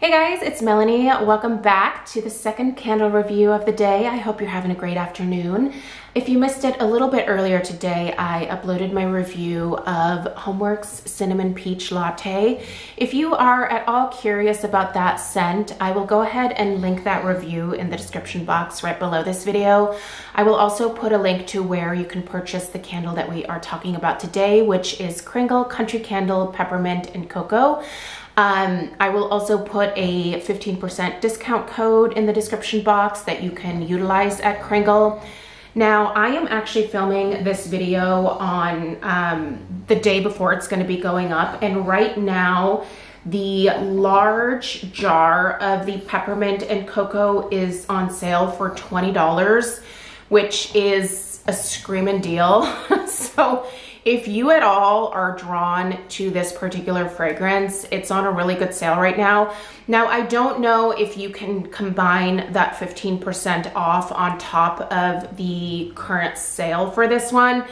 Hey guys, it's Melanie. Welcome back to the second candle review of the day. I hope you're having a great afternoon. If you missed it a little bit earlier today, I uploaded my review of Homeworx Cinnamon Peach Latte. If you are at all curious about that scent, I will go ahead and link that review in the description box right below this video. I will also put a link to where you can purchase the candle that we are talking about today, which is Kringle Country Candle Peppermint and Cocoa. I will also put a 15% discount code in the description box that you can utilize at Kringle. Now, I am actually filming this video on the day before it's going to be going up, and right now the large jar of the peppermint and cocoa is on sale for $20, which is a screaming deal. So if you at all are drawn to this particular fragrance, it's on a really good sale right now. Now, I don't know if you can combine that 15% off on top of the current sale for this one,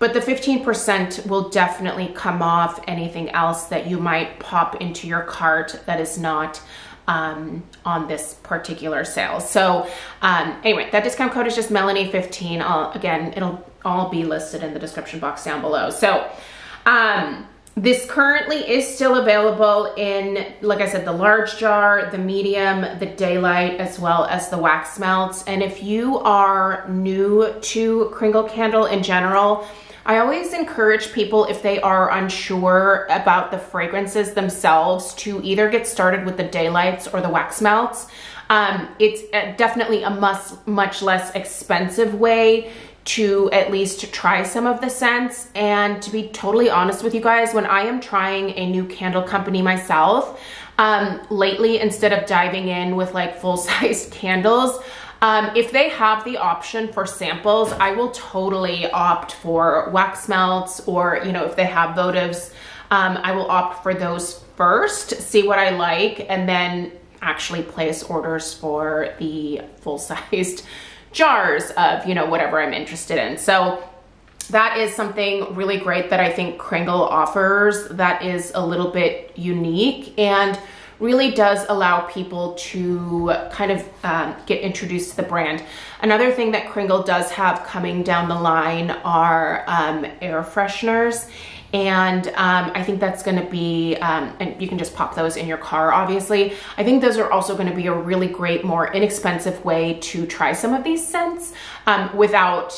but the 15% will definitely come off anything else that you might pop into your cart that is not on this particular sale. So anyway, that discount code is just Melanie15. Again, it'll all be listed in the description box down below. So this currently is still available in, like I said, the large jar, the medium, the daylight, as well as the wax melts. And if you are new to Kringle Candle in general, I always encourage people, if they are unsure about the fragrances themselves, to either get started with the daylights or the wax melts. It's definitely a much less expensive way to at least try some of the scents. And to be totally honest with you guys, when I am trying a new candle company myself, lately, instead of diving in with like full-size candles, if they have the option for samples, I will totally opt for wax melts, or, you know, if they have votives, I will opt for those first, see what I like, and then actually place orders for the full-sized jars of, you know, whatever I'm interested in. So that is something really great that I think Kringle offers that is a little bit unique and really does allow people to kind of get introduced to the brand. Another thing that Kringle does have coming down the line are air fresheners. And I think that's gonna be, and you can just pop those in your car, obviously. I think those are also gonna be a really great, more inexpensive way to try some of these scents without,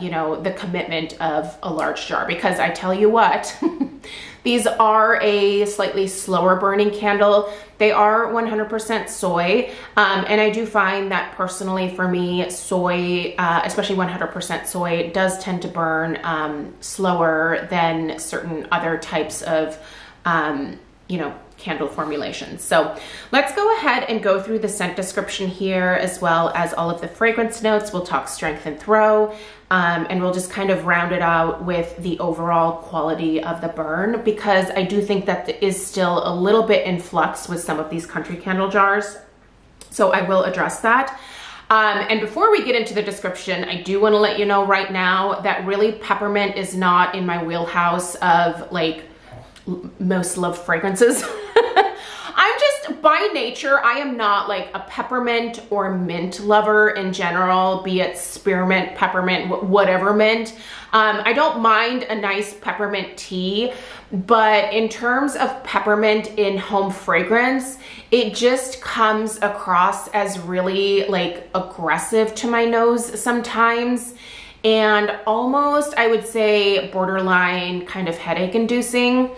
you know, the commitment of a large jar. Because I tell you what, these are a slightly slower burning candle. They are 100% soy, and I do find that personally for me, soy, especially 100% soy, does tend to burn slower than certain other types of, you know, candle formulations. So let's go ahead and go through the scent description here, as well as all of the fragrance notes. We'll talk strength and throw, and we'll just kind of round it out with the overall quality of the burn, because I do think that is still a little bit in flux with some of these country candle jars. So I will address that. And before we get into the description, I do want to let you know right now that really peppermint is not in my wheelhouse of like most loved fragrances. I'm just, by nature, I am not like a peppermint or mint lover in general, be it spearmint, peppermint, whatever mint. I don't mind a nice peppermint tea, but in terms of peppermint in home fragrance, it just comes across as really like aggressive to my nose sometimes, and almost, I would say, borderline kind of headache inducing.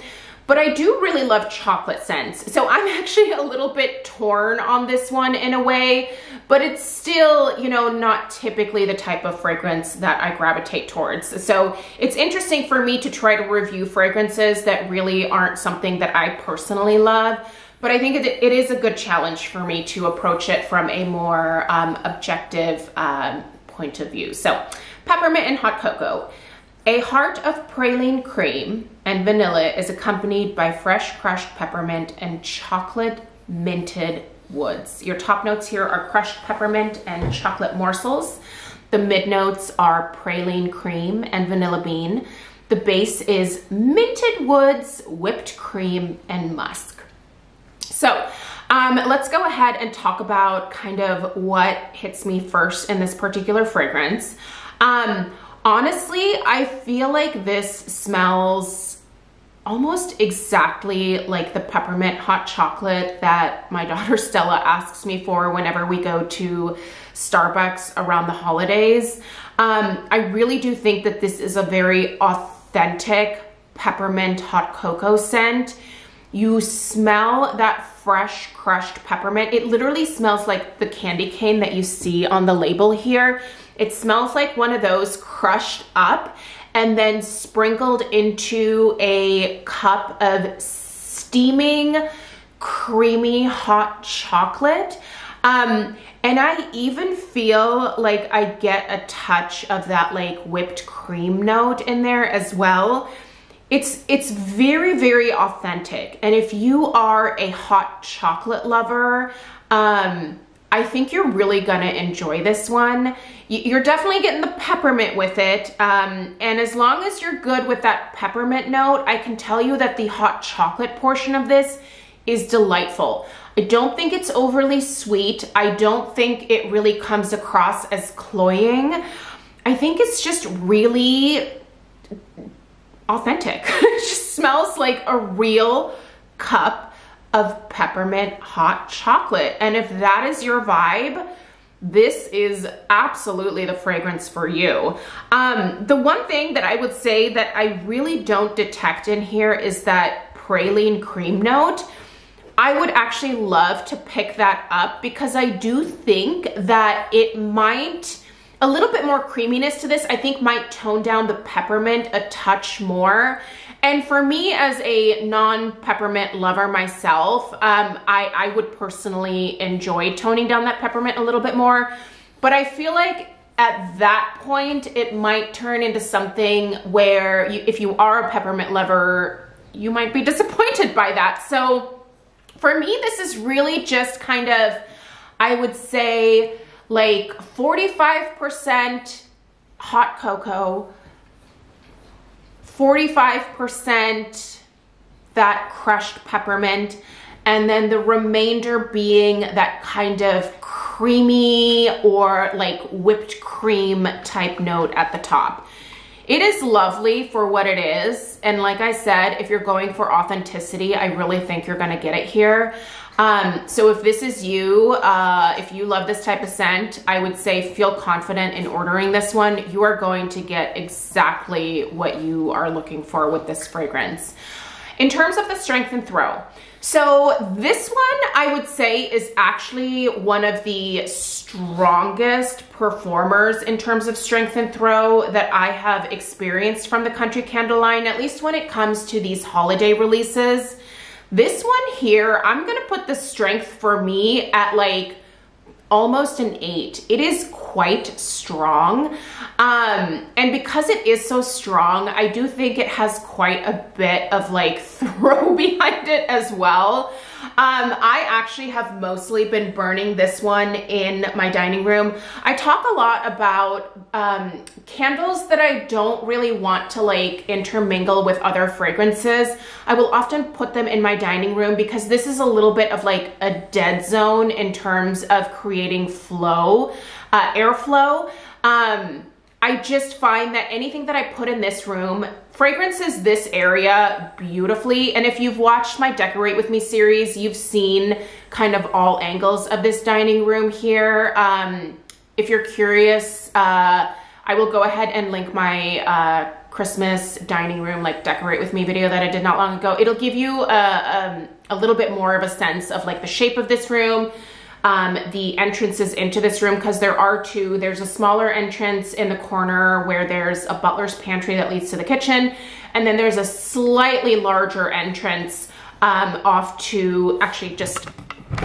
But I do really love chocolate scents. So I'm actually a little bit torn on this one in a way, but it's still, you know, not typically the type of fragrance that I gravitate towards. So it's interesting for me to try to review fragrances that really aren't something that I personally love, but I think it is a good challenge for me to approach it from a more objective point of view. So peppermint and hot cocoa. A heart of praline cream and vanilla is accompanied by fresh crushed peppermint and chocolate minted woods. Your top notes here are crushed peppermint and chocolate morsels. The mid notes are praline cream and vanilla bean. The base is minted woods, whipped cream, and musk. So Let's go ahead and talk about kind of what hits me first in this particular fragrance. Honestly, I feel like this smells almost exactly like the peppermint hot chocolate that my daughter Stella asks me for whenever we go to Starbucks around the holidays. I really do think that this is a very authentic peppermint hot cocoa scent. You smell that fresh crushed peppermint. It literally smells like the candy cane that you see on the label here. It smells like one of those crushed up and then sprinkled into a cup of steaming, creamy hot chocolate. And I even feel like I get a touch of that like whipped cream note in there as well. It's very, very authentic. And if you are a hot chocolate lover, I think you're really gonna enjoy this one. You're definitely getting the peppermint with it. And as long as you're good with that peppermint note, I can tell you that the hot chocolate portion of this is delightful. I don't think it's overly sweet. I don't think it really comes across as cloying. I think it's just really authentic. It just smells like a real cup of peppermint hot chocolate. And if that is your vibe, this is absolutely the fragrance for you. The one thing that I would say that I really don't detect in here is that praline cream note. I would actually love to pick that up because I do think that it might, a little bit more creaminess to this, I think might tone down the peppermint a touch more. And for me as a non-peppermint lover myself, I would personally enjoy toning down that peppermint a little bit more. But I feel like at that point, it might turn into something where you, if you are a peppermint lover, you might be disappointed by that. So for me, this is really just kind of, I would say like 45% hot cocoa, 45% that crushed peppermint, and then the remainder being that kind of creamy or like whipped cream type note at the top. It is lovely for what it is. And like I said, if you're going for authenticity, I really think you're gonna get it here. So if this is you, if you love this type of scent, I would say feel confident in ordering this one. You are going to get exactly what you are looking for with this fragrance. In terms of the strength and throw, so this one I would say is actually one of the strongest performers in terms of strength and throw that I have experienced from the Country Candle line, at least when it comes to these holiday releases. This one here, I'm gonna put the strength for me at like almost an 8. It is quite strong. And because it is so strong, I do think it has quite a bit of like throw behind it as well. I actually have mostly been burning this one in my dining room. I talk a lot about candles that I don't really want to like intermingle with other fragrances. I will often put them in my dining room because this is a little bit of like a dead zone in terms of creating flow, airflow. I just find that anything that I put in this room fragrances this area beautifully. And if you've watched my Decorate With Me series, you've seen kind of all angles of this dining room here. If you're curious, I will go ahead and link my Christmas dining room like Decorate With Me video that I did not long ago. It'll give you a little bit more of a sense of like the shape of this room, the entrances into this room, because there are two. There's a smaller entrance in the corner where there's a butler's pantry that leads to the kitchen, and then there's a slightly larger entrance off to actually just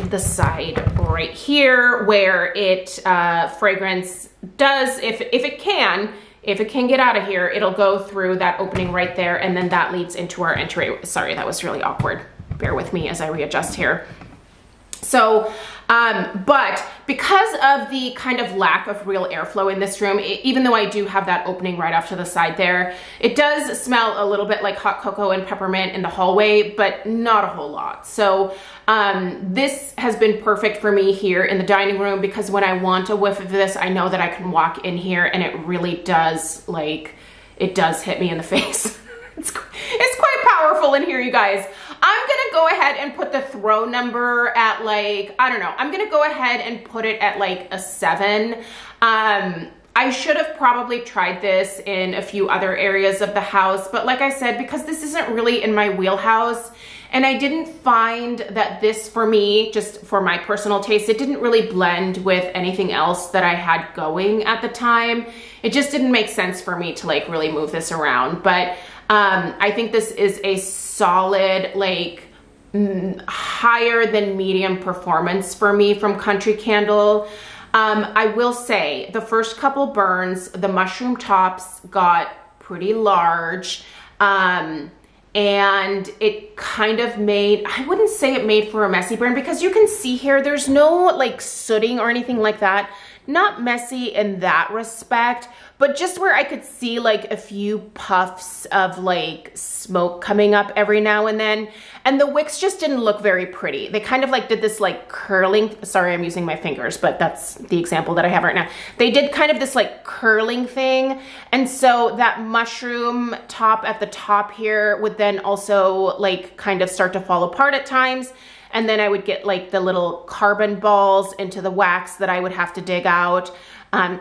the side right here where it fragrance does, if it can get out of here, it'll go through that opening right there, and then that leads into our entryway. Sorry, that was really awkward. Bear with me as I readjust here. So, but because of the kind of lack of real airflow in this room, even though I do have that opening right off to the side there, it does smell a little bit like hot cocoa and peppermint in the hallway, but not a whole lot. So this has been perfect for me here in the dining room, because when I want a whiff of this, I know that I can walk in here and it really does, like, it does hit me in the face. It's quite powerful in here, you guys. I'm gonna go ahead and put the throw number at, like, I don't know, I'm gonna go ahead and put it at like a 7. I should have probably tried this in a few other areas of the house, but like I said, because this isn't really in my wheelhouse, and I didn't find that this, for me, just for my personal taste, it didn't really blend with anything else that I had going at the time. It just didn't make sense for me to like really move this around. But I think this is a solid, like, higher than medium performance for me from Country Candle. I will say the first couple burns, the mushroom tops got pretty large, and it kind of made, I wouldn't say it made for a messy burn, because you can see here, there's no like sooting or anything like that. Not messy in that respect, but just where I could see like a few puffs of like smoke coming up every now and then. And the wicks just didn't look very pretty. They kind of like did this like curling, sorry, I'm using my fingers, but that's the example that I have right now. They did kind of this like curling thing. And so that mushroom top at the top here would then also like kind of start to fall apart at times. And then I would get like the little carbon balls into the wax that I would have to dig out,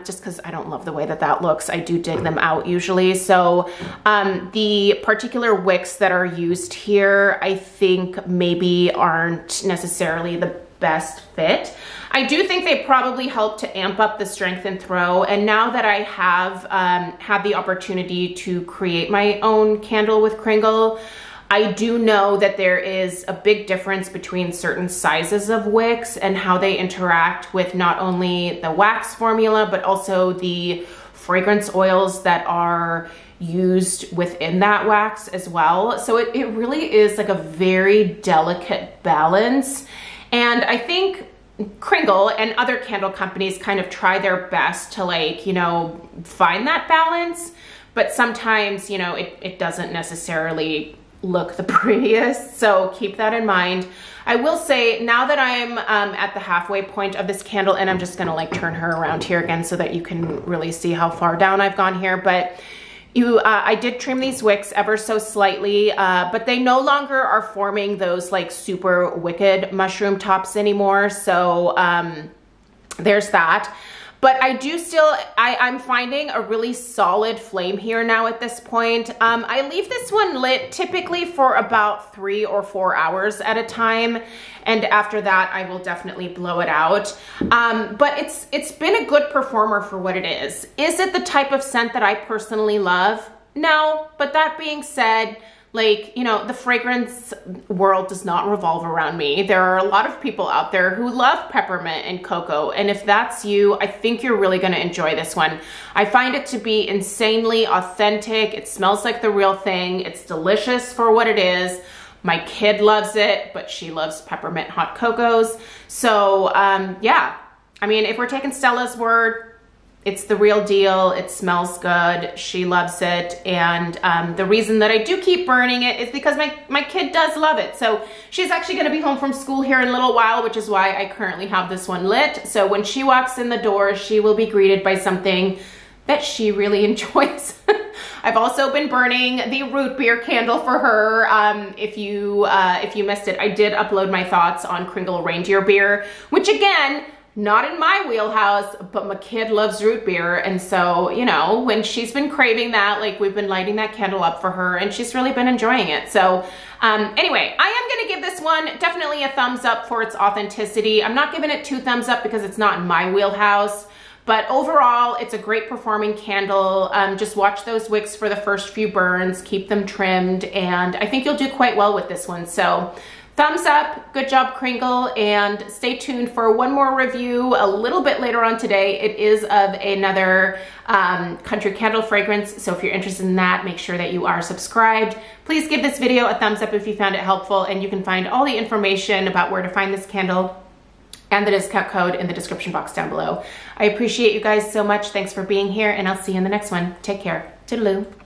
just because I don't love the way that that looks. I do dig them out usually. So the particular wicks that are used here, I think maybe aren't necessarily the best fit. I do think they probably help to amp up the strength and throw. And now that I have had the opportunity to create my own candle with Kringle, I do know that there is a big difference between certain sizes of wicks and how they interact with not only the wax formula, but also the fragrance oils that are used within that wax as well. So it really is like a very delicate balance. And I think Kringle and other candle companies kind of try their best to, like, you know, find that balance, but sometimes, you know, it doesn't necessarily look the prettiest, so keep that in mind. I will say, now that I'm at the halfway point of this candle, and I'm just gonna like turn her around here again so that you can really see how far down I've gone here, but I did trim these wicks ever so slightly, but they no longer are forming those like super wicked mushroom tops anymore, so there's that. But I do still, I'm finding a really solid flame here now at this point. I leave this one lit typically for about 3 or 4 hours at a time. And after that, I will definitely blow it out. But it's been a good performer for what it is. Is it the type of scent that I personally love? No, but that being said, like, you know, the fragrance world does not revolve around me. There are a lot of people out there who love peppermint and cocoa. And if that's you, I think you're really going to enjoy this one. I find it to be insanely authentic. It smells like the real thing. It's delicious for what it is. My kid loves it, but she loves peppermint hot cocos. So, yeah, I mean, if we're taking Stella's word, it's the real deal. It smells good. She loves it. And the reason that I do keep burning it is because my kid does love it. So she's actually going to be home from school here in a little while, which is why I currently have this one lit. So when she walks in the door, she will be greeted by something that she really enjoys. I've also been burning the root beer candle for her. If you missed it, I did upload my thoughts on Kringle reindeer beer, which, again, not in my wheelhouse, but my kid loves root beer. And so, you know, when she's been craving that, like, we've been lighting that candle up for her, and she's really been enjoying it. So anyway, I am gonna give this one definitely a thumbs up for its authenticity. I'm not giving it 2 thumbs up because it's not in my wheelhouse, but overall, it's a great performing candle. Just watch those wicks for the first few burns, keep them trimmed, and I think you'll do quite well with this one. So, thumbs up, good job, Kringle, and stay tuned for one more review a little bit later on today. It is of another country candle fragrance, so if you're interested in that, make sure that you are subscribed. Please give this video a thumbs up if you found it helpful, and you can find all the information about where to find this candle and the discount code in the description box down below. I appreciate you guys so much. Thanks for being here, and I'll see you in the next one. Take care. Toodaloo.